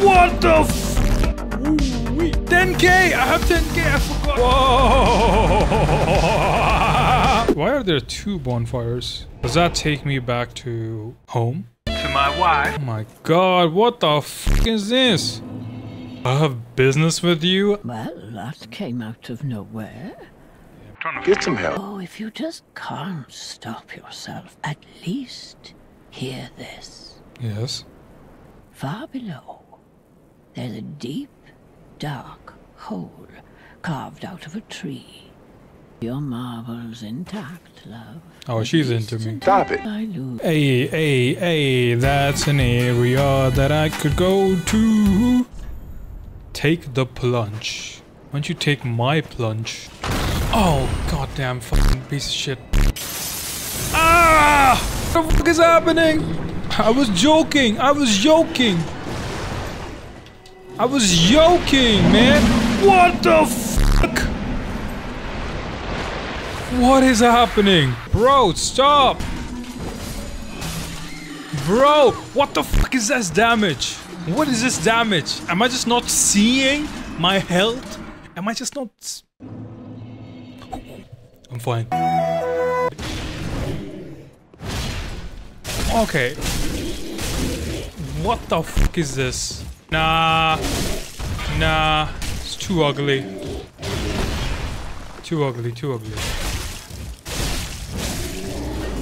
What the f... Ooh-wee. 10k! I have 10k, I forgot. Whoa. Why are there two bonfires? Does that take me back to home? To my wife. Oh my god, what the f is this? I have business with you? Well, that came out of nowhere. I'm trying to get some help. Oh, if you just can't stop yourself, at least hear this. Yes. Far below, there's a deep, dark hole carved out of a tree. Your marvel's intact, love. Oh, she's into me. Stop it. Hey, hey, hey, that's an area that I could go to. Take the plunge. Why don't you take my plunge? Oh, goddamn fucking piece of shit. Ah! What the fuck is happening? I was joking. I was joking. I was yoking, man! What the fuck? What is happening? Bro, stop! Bro, what the fuck is this damage? What is this damage? Am I just not seeing my health? Am I just not... I'm fine. Okay. What the fuck is this? Nah, nah, it's too ugly. Too ugly, too ugly.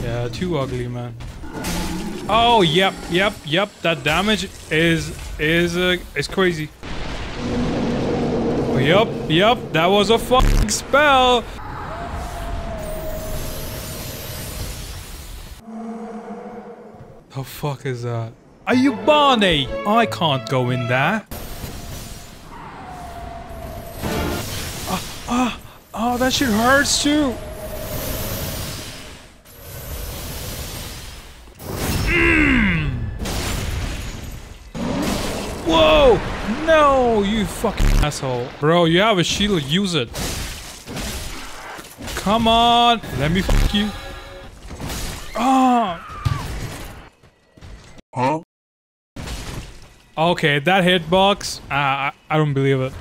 Yeah, too ugly, man. Oh, yep, yep, yep. That damage is crazy. Yup, yup, that was a fucking spell. The fuck is that? Are you Barney? I can't go in there. Oh, that shit hurts too. Whoa! No, you fucking asshole. Bro, you have a shield, use it. Come on, let me fuck you. Ah! Huh? Okay, that hitbox, I don't believe it.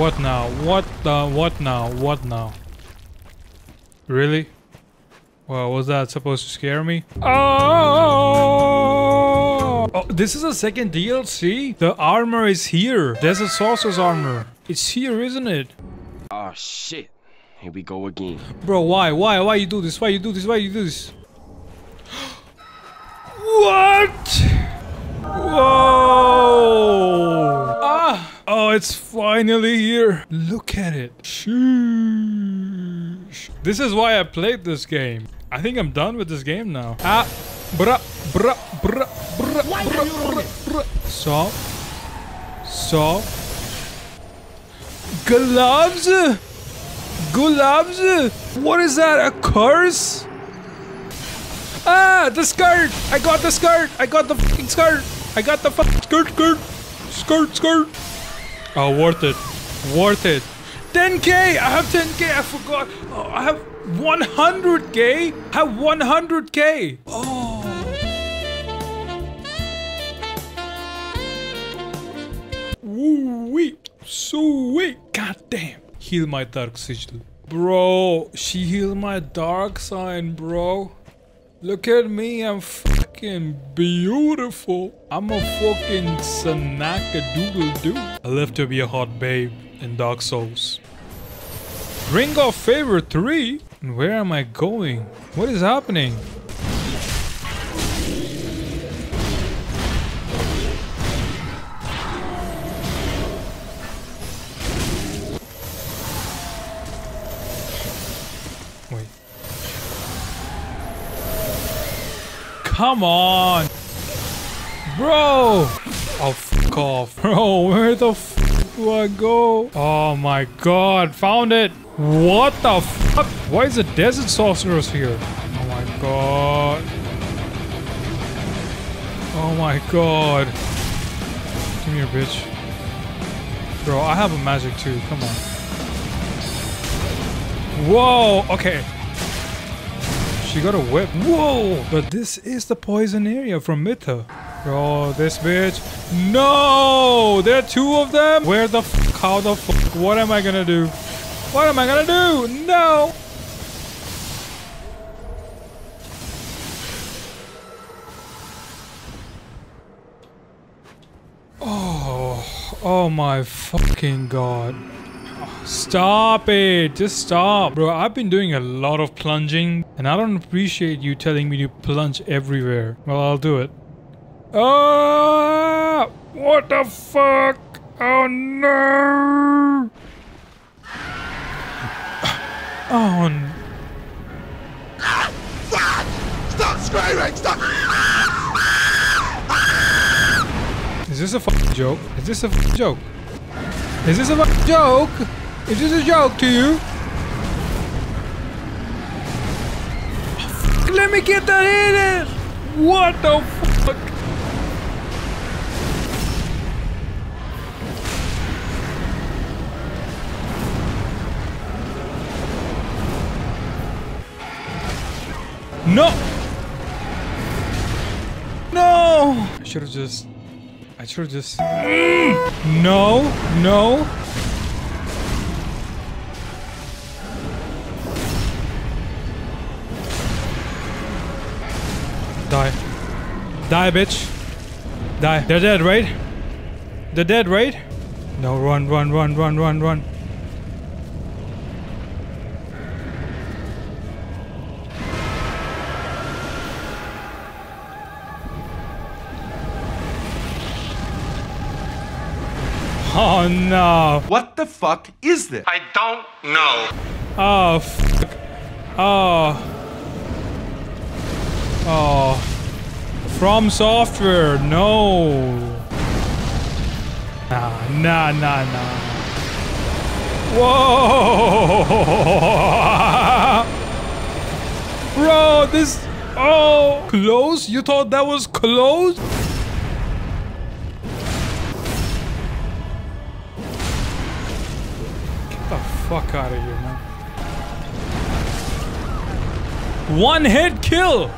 What now? What the? What now? What now? Really? Well, was that supposed to scare me? Oh! Oh, this is a second DLC? The armor is here. Desert Sorceress armor. It's here, isn't it? Oh, shit. Here we go again. Bro, why you do this? Why you do this? Why you do this? What? Whoa! Ah! Oh, it's finally here. Look at it. Sheesh. This is why I played this game. I think I'm done with this game now. Ah! Bruh! Bruh! Bruh! Bruh! Bruh! Bruh! Stop! Stop! Gloves! Gloves! What is that? A curse? Ah, the skirt! I got the skirt! I got the fucking skirt! I got the fucking skirt, skirt! Skirt, skirt! Oh, worth it. Worth it. 10k! I have 10k! I forgot! Oh, I have 100k! I have 100k! Oh! Woo-wee! Sweet! Goddamn! Heal my dark sigil. Bro, she healed my dark sign, bro. Look at me, I'm fucking beautiful. I'm a fucking Sanaka-doodle-doo. I live to be a hot babe in Dark Souls. Ring of favor 3? And where am I going? What is happening? Come on, bro. Oh, fuck off, bro. Where the fuck do I go? Oh my god, found it. What the fuck? Why is the Desert Sorceress here? Oh my god. Oh my god. Come here, bitch. Bro, I have a magic too. Come on. Whoa. Okay. She got a whip. Whoa! But this is the poison area from Mytha. Oh, this bitch. No! There are two of them? Where the f? How the f? What am I gonna do? What am I gonna do? No! Oh my fucking god. Stop it. Just stop. Bro, I've been doing a lot of plunging and I don't appreciate you telling me to plunge everywhere. Well, I'll do it. Oh, what the fuck? Oh no. Oh no. Stop screaming. Stop. Is this a fucking joke? Is this a fucking joke? Is this a fucking joke? Is this a joke to you? Oh, let me get that in it! What the fuck? No! No! I should have just... No, no. Die. Die, bitch. Die. They're dead, right? They're dead, right? No, run, run, run, run, run, run. Oh no. What the fuck is this? I don't know. Oh fuck. Oh. Oh. FromSoftware, no. Nah. Whoa. Bro, this. Oh. Close? You thought that was close? Fuck out of here, man. One hit kill!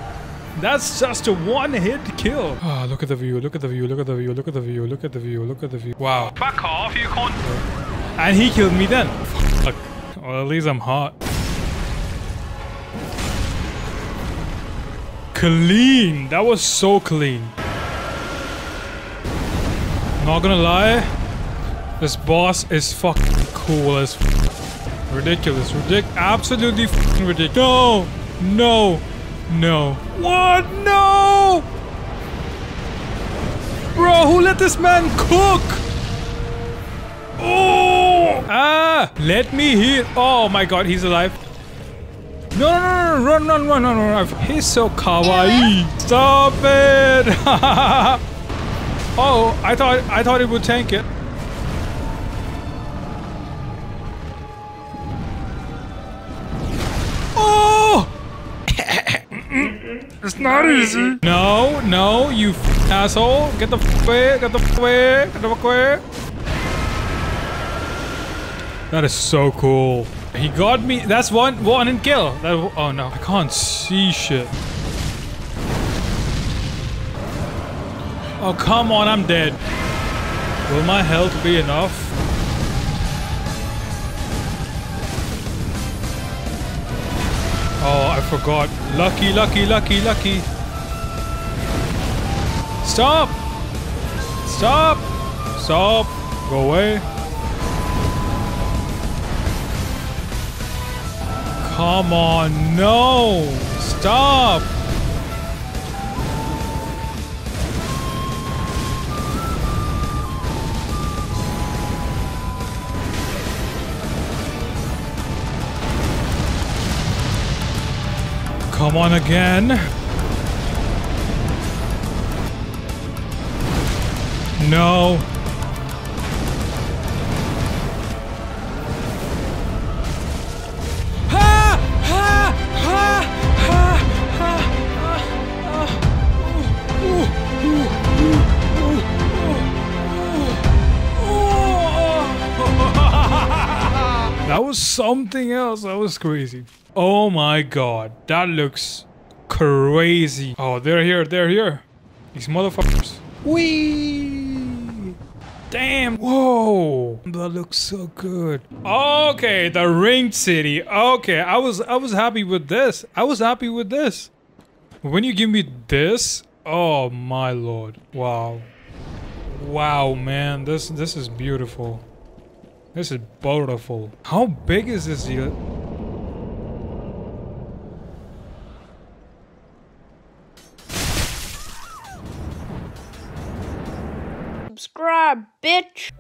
That's just a one hit kill. Ah, look at the view, look at the view, look at the view, look at the view, look at the view, look at the view. Wow. Fuck off, you can't. And he killed me then. Fuck. Well, at least I'm hot. Clean. That was so clean. Not gonna lie. This boss is fucking cool as fuck. Ridiculous, absolutely fucking ridiculous. No, no, no. What? No! Bro, who let this man cook? Oh! Ah! Let me heal. Oh my god, he's alive. No, no, no, no, run, run, run, run, run. He's so kawaii. Stop it! Oh, I thought it would tank it. It's not easy. No, no, you asshole. Get the f away, get the f away, get the f away. That is so cool. He got me. That's one and kill. That, oh no, I can't see shit. Oh, come on, I'm dead. Will my health be enough? Oh, I forgot. Lucky, lucky, lucky, lucky. Stop! Stop! Stop! Go away. Come on, no! Stop! Come on again. No. That was something else. That was crazy. Oh my god, that looks crazy. Oh, they're here, they're here. These motherfuckers. Whee! Damn, whoa! That looks so good. Okay, the Ringed City. Okay, I was happy with this. I was happy with this. When you give me this, oh my lord. Wow. Wow, man, this is beautiful. This is beautiful. How big is this deal? Subscribe, bitch.